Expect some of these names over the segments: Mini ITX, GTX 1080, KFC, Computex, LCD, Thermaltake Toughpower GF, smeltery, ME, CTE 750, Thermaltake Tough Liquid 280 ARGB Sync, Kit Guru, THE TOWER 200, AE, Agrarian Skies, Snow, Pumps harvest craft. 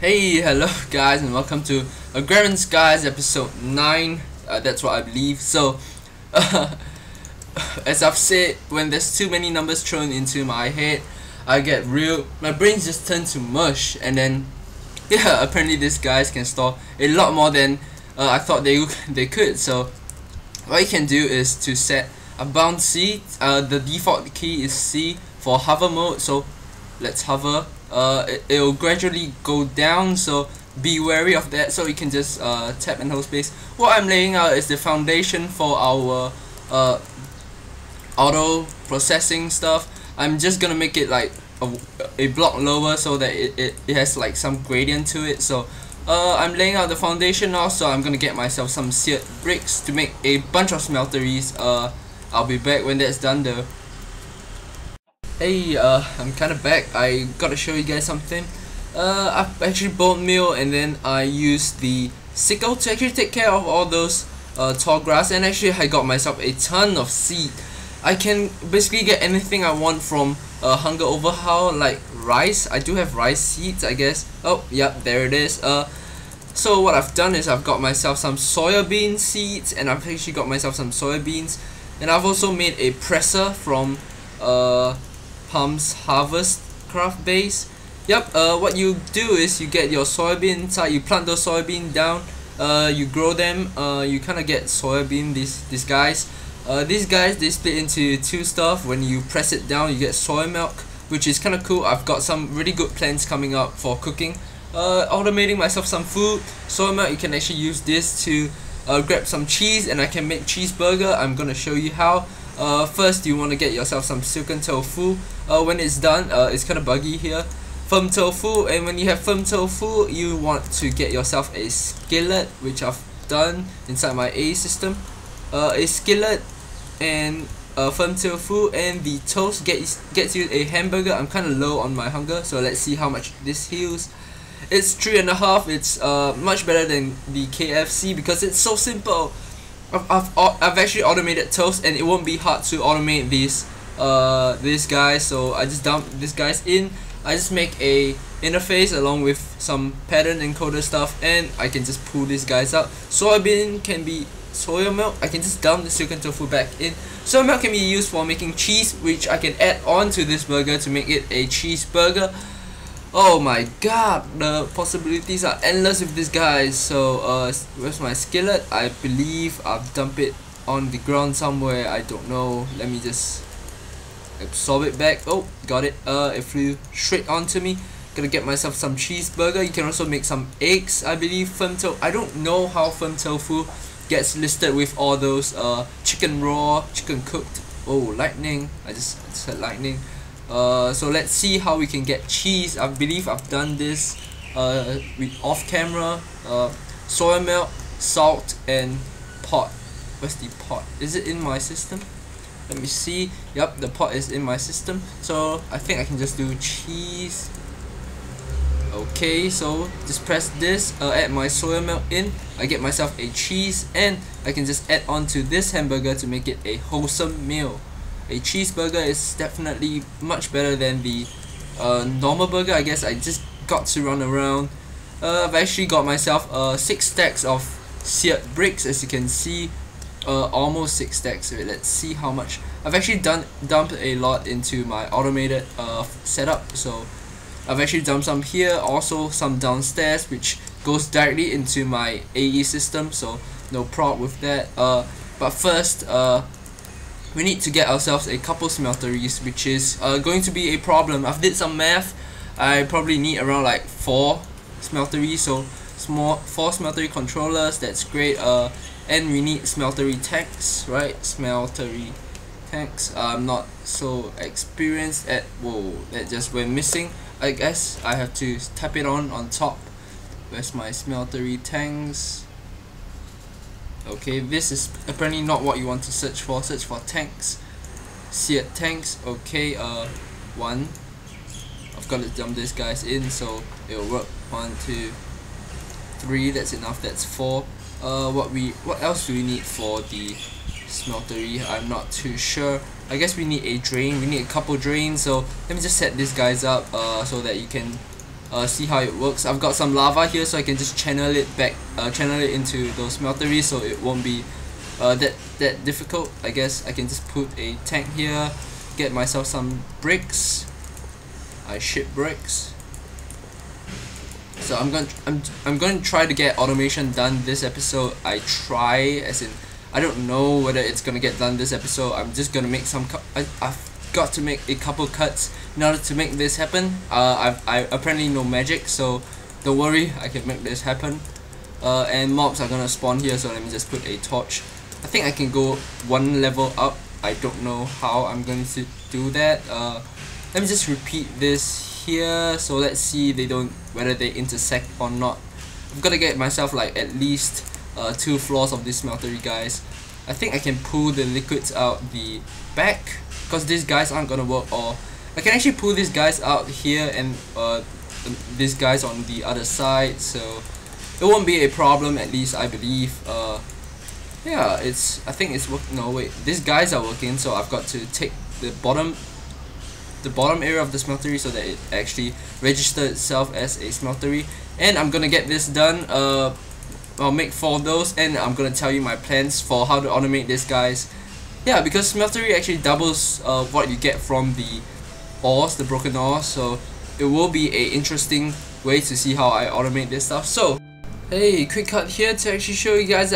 Hey, hello guys, and welcome to Agrarian Skies episode 9. That's what I believe. So, as I've said, when there's too many numbers thrown into my head, I get real. My brains just turn to mush, and then yeah, apparently these guys can store a lot more than I thought they could. So, what you can do is to set a bound C. The default key is C for hover mode. So, let's hover. It will gradually go down, so be wary of that. So you can just tap and hold space. What I'm laying out is the foundation for our auto processing stuff. I'm just gonna make it like a block lower so that it has like some gradient to it. So I'm laying out the foundation now, so I'm gonna get myself some seared bricks to make a bunch of smelteries. I'll be back when that's done though. Hey, I'm kinda back. I gotta show you guys something. I've actually bought meal, and then I used the sickle to actually take care of all those tall grass, and actually I got myself a ton of seed. I can basically get anything I want from Hunger Overhaul, like rice. I do have rice seeds, I guess. Oh, yep, there it is. So what I've done is I've got myself some soybean seeds, and I've actually got myself some soybeans, and I've also made a presser from Pumps harvest craft base. Yep. What you do is you get your soybean inside. You plant those soybean down. You grow them. You kind of get soybean. These guys. These guys, they split into two stuff. When you press it down, you get soy milk, which is kind of cool. I've got some really good plans coming up for cooking. Automating myself some food. Soy milk. You can actually use this to grab some cheese, and I can make cheeseburger. I'm gonna show you how. First, you want to get yourself some silken tofu. When it's done, it's kind of buggy here. Firm tofu, and when you have firm tofu, you want to get yourself a skillet, which I've done inside my A system. A skillet and firm tofu, and the toast gets you a hamburger. I'm kind of low on my hunger, so let's see how much this heals. It's 3.5. It's much better than the KFC because it's so simple. I've actually automated toast, and it won't be hard to automate these guys. So I just dump these guys in. I just make a interface along with some pattern encoder stuff, and I can just pull these guys out. Soybean can be soy milk. I can just dump the silken tofu back in. Soy milk can be used for making cheese, which I can add on to this burger to make it a cheeseburger. Oh my god, the possibilities are endless with these guys. So where's my skillet? I believe I've dumped it on the ground somewhere. I don't know. Let me just absorb it back. Oh, got it. It flew straight onto me. Gonna get myself some cheeseburger. You can also make some eggs, I believe. Firm tofu. I don't know how firm tofu gets listed with all those chicken raw, chicken cooked. Oh, lightning. I just had lightning. So let's see how we can get cheese. I believe I've done this with off camera. Soy milk, salt, and pot. Where's the pot? Is it in my system? Let me see. Yep, the pot is in my system. So I think I can just do cheese. Okay, so just press this. Add my soy milk in. I get myself a cheese, and I can just add on to this hamburger to make it a wholesome meal. A cheeseburger is definitely much better than the normal burger, I guess. I just got to run around. I've actually got myself 6 stacks of seared bricks, as you can see. Almost 6 stacks of it. Let's see how much. I've actually dumped a lot into my automated setup. So I've actually dumped some here, also some downstairs, which goes directly into my AE system. So no problem with that. But first, we need to get ourselves a couple smelteries, which is going to be a problem. I've did some math. I probably need around like 4 smelteries, so 4 smeltery controllers. That's great. And we need smeltery tanks, right? Smeltery tanks. I'm not so experienced at. Whoa, that just went missing. I guess I have to tap it on top. Where's my smeltery tanks? Okay, this is apparently not what you want to search for. Search for tanks, seared tanks. Okay, 1. I've got to dump these guys in, so it'll work. 1, 2, 3. That's enough. That's 4. What else do we need for the smeltery? I'm not too sure. I guess we need a drain. We need a couple drains. So let me just set these guys up so that you can see how it works. I've got some lava here, so I can just channel it back, channel it into those smelteries, so it won't be that difficult. I guess I can just put a tank here, get myself some bricks. I ship bricks. So I'm going to try to get automation done this episode. I try, as in I don't know whether it's going to get done this episode. I'm just going to make some I've got to make a couple cuts in order to make this happen. I apparently know magic, so don't worry, I can make this happen. And mobs are gonna spawn here, so let me just put a torch. I think I can go one level up. I don't know how I'm going to do that. Let me just repeat this here, so let's see whether they intersect or not. I've got to get myself like at least 2 floors of this smeltery, guys. I think I can pull the liquids out the back, because these guys aren't gonna work, or I can actually pull these guys out here and these guys on the other side, so it won't be a problem, at least I believe. Yeah, I think it's working. No wait, these guys are working, so I've got to take the bottom area of the smeltery so that it actually registers itself as a smeltery, and I'm gonna get this done. I'll make 4 of those, and I'm gonna tell you my plans for how to automate this, guys. Yeah, because smeltery actually doubles what you get from the ores, the broken ores, so it will be an interesting way to see how I automate this stuff. So, hey, quick cut here to actually show you guys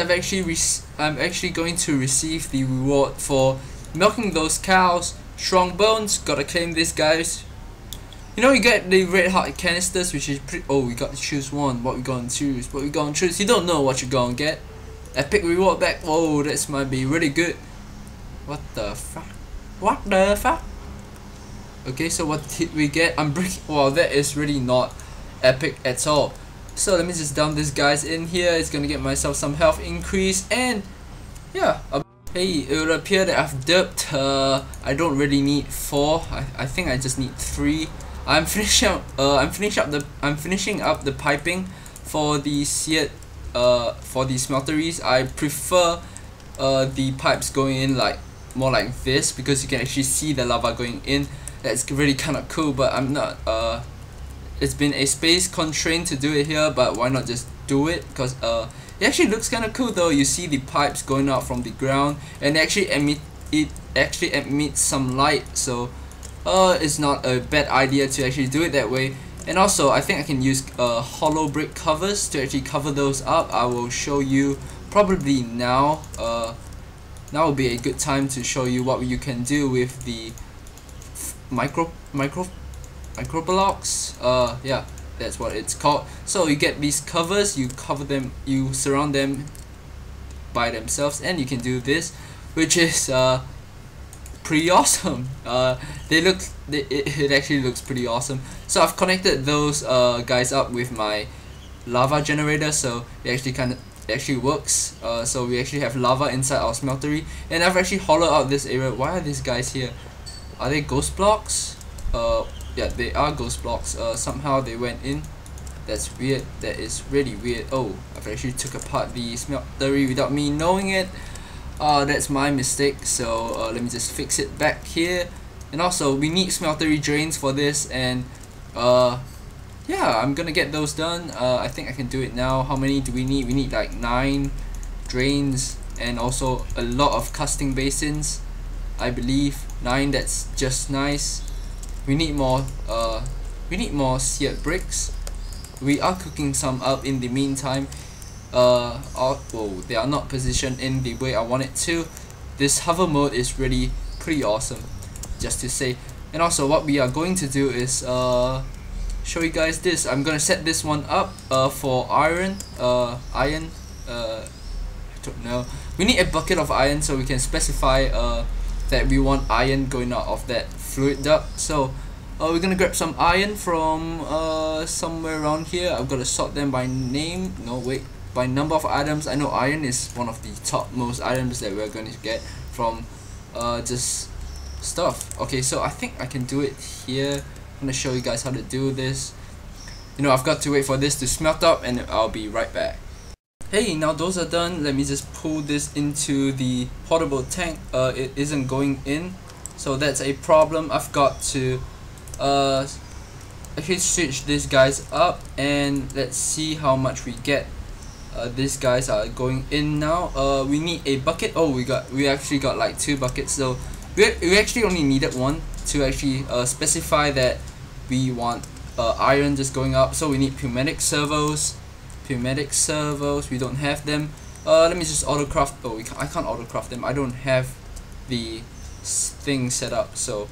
I'm actually going to receive the reward for milking those cows. Strong bones, gotta claim this, guys. You know, you get the red heart canisters, which is pretty... Oh, we got to choose one. What we gonna choose? What we gonna choose? You don't know what you gonna get. Epic reward back. Whoa, that might be really good. What the fuck? What the fuck? Okay, so what did we get? I'm breaking... Wow, that is really not epic at all. So let me just dump these guys in here. It's gonna get myself some health increase, and yeah. Hey, it would appear that I've derped. I don't really need 4. I think I just need 3. I'm finishing up the piping for the seared for the smelteries. I prefer the pipes going in like more like this, because you can actually see the lava going in. That's really kind of cool, but I'm not it's been a space constraint to do it here, but why not just do it, because it actually looks kind of cool though. You see the pipes going out from the ground, and it actually emits some light, so it's not a bad idea to actually do it that way. And also I think I can use hollow brick covers to actually cover those up. I will show you probably now. Now would be a good time to show you what you can do with the micro blocks. Yeah, that's what it's called. So you get these covers, you cover them, you surround them by themselves, and you can do this, which is pretty awesome. It actually looks pretty awesome. So I've connected those guys up with my lava generator, so it actually actually works. So we actually have lava inside our smeltery, and I've actually hollowed out this area. Why are these guys here? Are they ghost blocks? Yeah, they are ghost blocks. Somehow they went in. That's weird. That is really weird. Oh, I've actually took apart the smeltery without me knowing it. That's my mistake. So let me just fix it back here. And also we need smeltery drains for this, and yeah, I'm gonna get those done. I think I can do it now. How many do we need? We need like 9 drains, and also a lot of casting basins. I believe 9. That's just nice. We need more. We need more seared bricks. We are cooking some up in the meantime. Oh, they are not positioned in the way I want it to. This hover mode is really pretty awesome, just to say. And also, what we are going to do is show you guys this. I'm gonna set this one up for iron. I don't know. We need a bucket of iron, so we can specify that we want iron going out of that fluid duct. So we're gonna grab some iron from somewhere around here. I've got to sort them by name. No wait, by number of items. I know iron is one of the topmost items that we're going to get from just stuff. Okay, so I think I can do it here. I'm gonna show you guys how to do this. You know, I've got to wait for this to smelt up, and I'll be right back. Hey, now those are done. Let me just pull this into the portable tank. It isn't going in, so that's a problem. I've got to actually switch these guys up, and let's see how much we get. These guys are going in now. We need a bucket. Oh, we actually got like 2 buckets, so we actually only needed 1 to actually specify that we want iron just going up. So we need pneumatic servos. We don't have them. Let me just auto craft. Oh, I can't auto craft them. I don't have the thing set up, so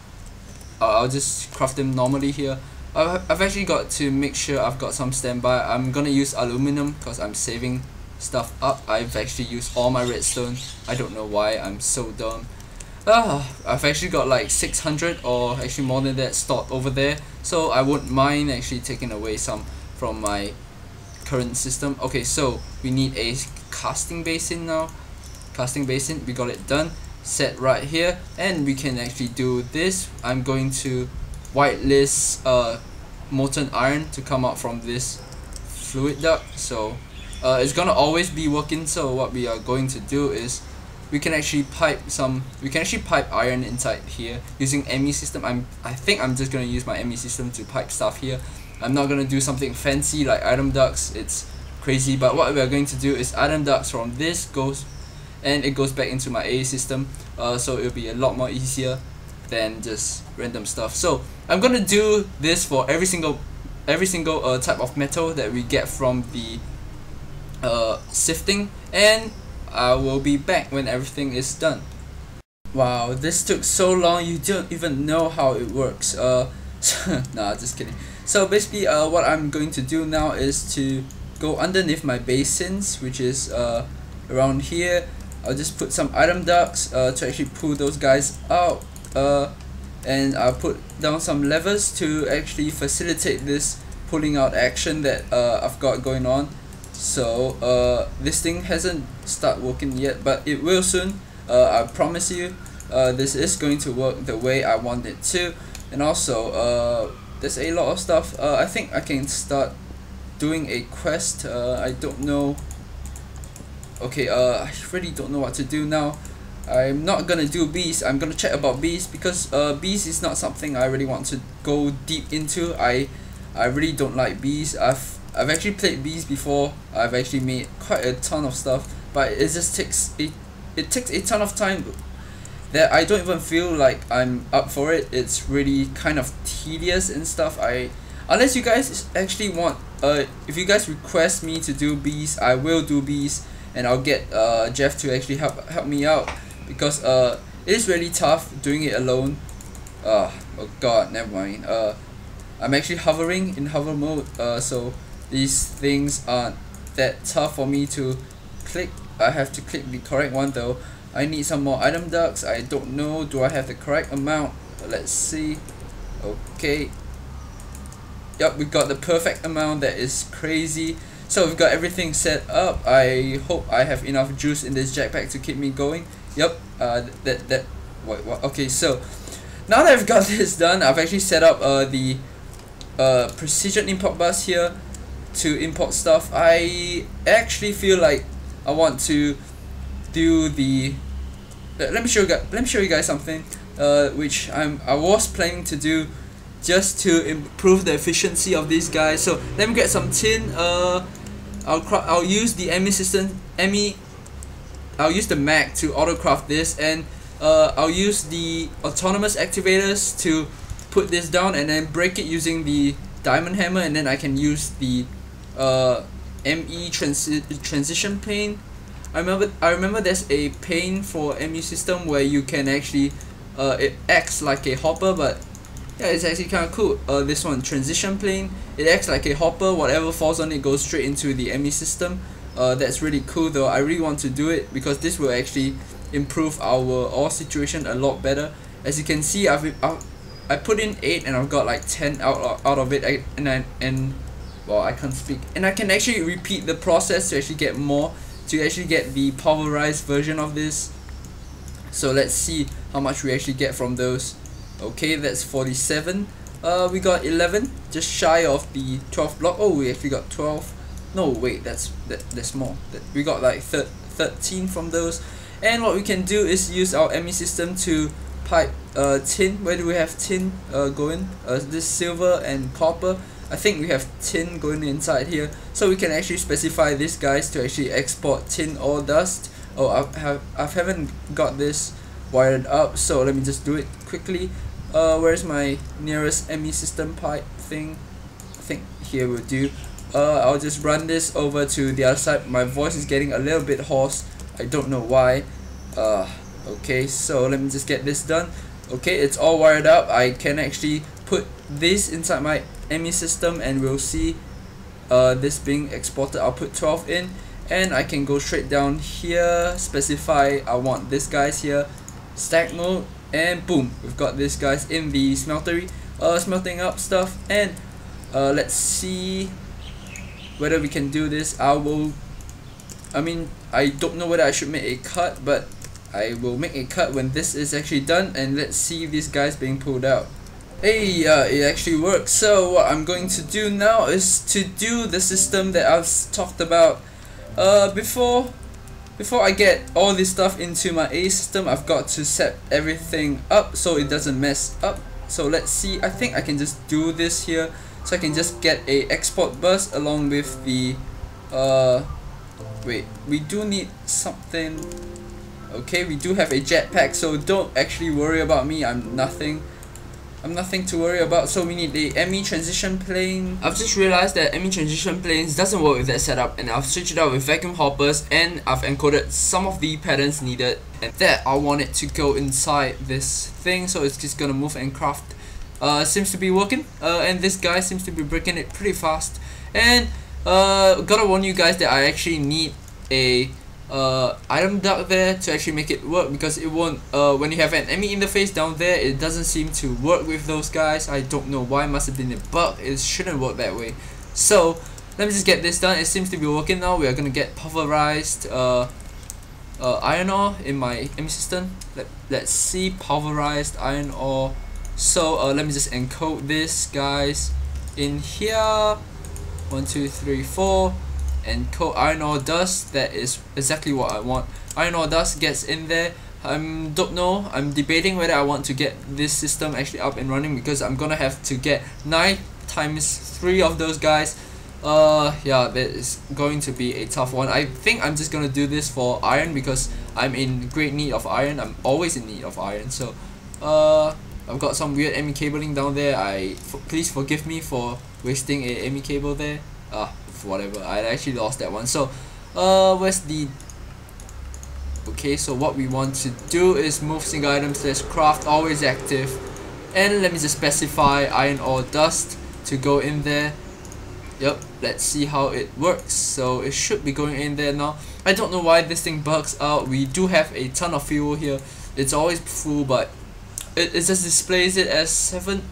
I'll just craft them normally here. I've actually got to make sure I've got some standby. I'm gonna use aluminum because I'm saving stuff up. I've actually used all my redstone. I don't know why, I'm so dumb. I've actually got like 600 or actually more than that stored over there, so I wouldn't mind actually taking away some from my current system. Okay, so we need a casting basin now. We got it done, set right here, and we can actually do this. I'm going to whitelist molten iron to come out from this fluid duct, so it's gonna always be working. So what we are going to do is we can actually pipe some, iron inside here using ME system. I think I'm just gonna use my ME system to pipe stuff here. I'm not gonna do something fancy like item ducts, it's crazy. But what we are going to do is item ducts from this goes, and it goes back into my A system, so it'll be a lot more easier than just random stuff. So I'm gonna do this for every single type of metal that we get from the sifting, and I will be back when everything is done. Wow, this took so long, you don't even know how it works. Nah, just kidding. So basically, what I'm going to do now is to go underneath my basins, which is around here. I'll just put some item ducts to actually pull those guys out. And I'll put down some levers to actually facilitate this pulling out action that I've got going on. So this thing hasn't started working yet, but it will soon. I promise you, this is going to work the way I want it to. And also there's a lot of stuff. I think I can start doing a quest. I don't know. Okay, I really don't know what to do now. I'm not gonna do bees. I'm gonna check about bees, because bees is not something I really want to go deep into. I really don't like bees. I've actually played bees before. I've actually made quite a ton of stuff, but it just takes it takes a ton of time that I don't even feel like I'm up for it. It's really kind of tedious and stuff. Unless you guys actually want, if you guys request me to do bees, I will do bees, and I'll get Jeff to actually help me out. Because it is really tough doing it alone. Oh god, never mind. I'm actually hovering in hover mode, so these things aren't that tough for me to click. I have to click the correct one though. I need some more item ducts. I don't know, do I have the correct amount? Let's see. Okay. Yep, we got the perfect amount. That is crazy. So we've got everything set up. I hope I have enough juice in this jetpack to keep me going. Yep, what? Okay, so now that I've got this done, I've actually set up the precision import bus here to import stuff. I actually feel like I want to do the let me show you guys something which I was planning to do just to improve the efficiency of these guys. So let me get some tin. I'll use the ME system. I'll use the Mac to auto craft this, and I'll use the autonomous activators to put this down and then break it using the diamond hammer, and then I can use the ME transition pane. I remember there's a pane for ME system where you can actually it acts like a hopper, but yeah, it's actually kind of cool. This one, transition plane, it acts like a hopper. Whatever falls on it goes straight into the ME system. That's really cool though. I really want to do it because this will actually improve our ore situation a lot better. As you can see, I put in 8 and I've got like 10 out of it, and well, I can't speak. And I can actually repeat the process to actually get more, to actually get the pulverized version of this. So let's see how much we actually get from those. Okay, that's 47. We got 11, just shy of the 12th block. Oh, we actually got 12. No, wait, that's more. We got like 13 from those. And what we can do is use our ME system to pipe, tin. Where do we have tin going? This silver and copper. I think we have tin going inside here, so we can actually specify these guys to actually export tin or dust. Oh, I haven't got this wired up, so let me just do it quickly. Where's my nearest ME system pipe thing? I think here will do. I'll just run this over to the other side. My voice is getting a little bit hoarse. I don't know why. Okay, so let me just get this done. Okay, it's all wired up. I can actually put this inside my ME system and we'll see this being exported. I'll put 12 in and I can go straight down here, specify I want this guys here, stack mode, and boom, we've got these guys in the smeltery, smelting up stuff. And let's see whether we can do this. I don't know whether I should make a cut, but I will make a cut when this is actually done, and let's see these guys being pulled out. Hey, it actually works. So what I'm going to do now is to do the system that I've talked about before I get all this stuff into my A system. I've got to set everything up so it doesn't mess up. So let's see, I think I can just do this here. So I can just get a export bus along with the wait, we do need something. Okay, we do have a jetpack, so don't actually worry about me. I'm nothing to worry about. So we need a ME transition plane. I've just realized that ME transition planes doesn't work with that setup, and I've switched it out with vacuum hoppers, and I've encoded some of the patterns needed, and that I want it to go inside this thing. So it's just gonna move and craft. Seems to be working, and this guy seems to be breaking it pretty fast. And gotta warn you guys that I actually need a item duct there to actually make it work, because it won't, when you have an ME interface down there, it doesn't seem to work with those guys. I don't know why, must have been a bug. It shouldn't work that way. So let me just get this done. It seems to be working now. We are gonna get pulverized iron ore in my ME system. Let's see, pulverized iron ore. So let me just encode this guys in here. 1, 2, 3, 4. Encode iron ore dust. That is exactly what I want. Iron ore dust gets in there. Don't know, I'm debating whether I want to get this system actually up and running, because I'm gonna have to get 9 times 3 of those guys. Yeah, that is going to be a tough one. I think I'm just gonna do this for iron, because I'm in great need of iron. I'm always in need of iron. So I've got some weird ME cabling down there. Please forgive me for wasting a ME cable there. Whatever, I actually lost that one. So where's the... okay, so what we want to do is move single item slash craft, always active, and let me just specify iron ore dust to go in there. Yep, let's see how it works. So it should be going in there now. I don't know why this thing bugs out. We do have a ton of fuel here. It's always full, but it just displays it as 7.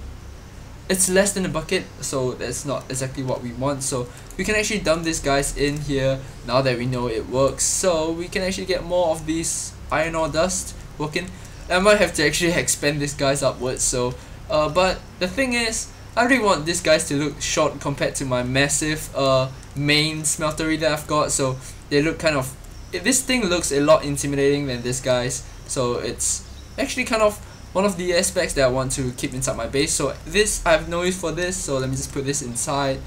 It's less than a bucket, so that's not exactly what we want. So we can actually dump these guys in here now that we know it works. So we can actually get more of these iron ore dust working. I might have to actually expand these guys upwards. So, but the thing is, I really want these guys to look short compared to my massive main smeltery that I've got. So they look kind of... this thing looks a lot intimidating than these guys. So it's actually kind of one of the aspects that I want to keep inside my base. So this, I have no use for this, so let me just put this inside.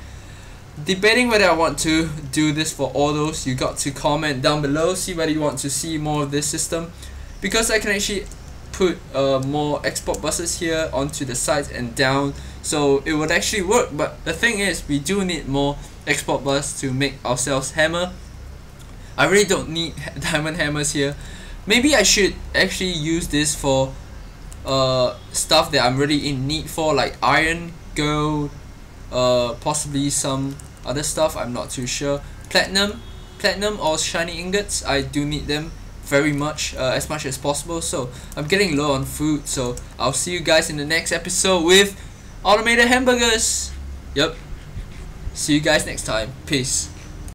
Debating whether I want to do this for all those. You got to comment down below, see whether you want to see more of this system, because I can actually put more export buses here onto the sides and down, so it would actually work. But the thing is, we do need more export bus to make ourselves hammer. I really don't need diamond hammers here. Maybe I should actually use this for stuff that I'm really in need for, like iron, gold, possibly some other stuff, I'm not too sure. Platinum or shiny ingots, I do need them very much as possible. So I'm getting low on food, so I'll see you guys in the next episode with automated hamburgers. Yep, see you guys next time. Peace.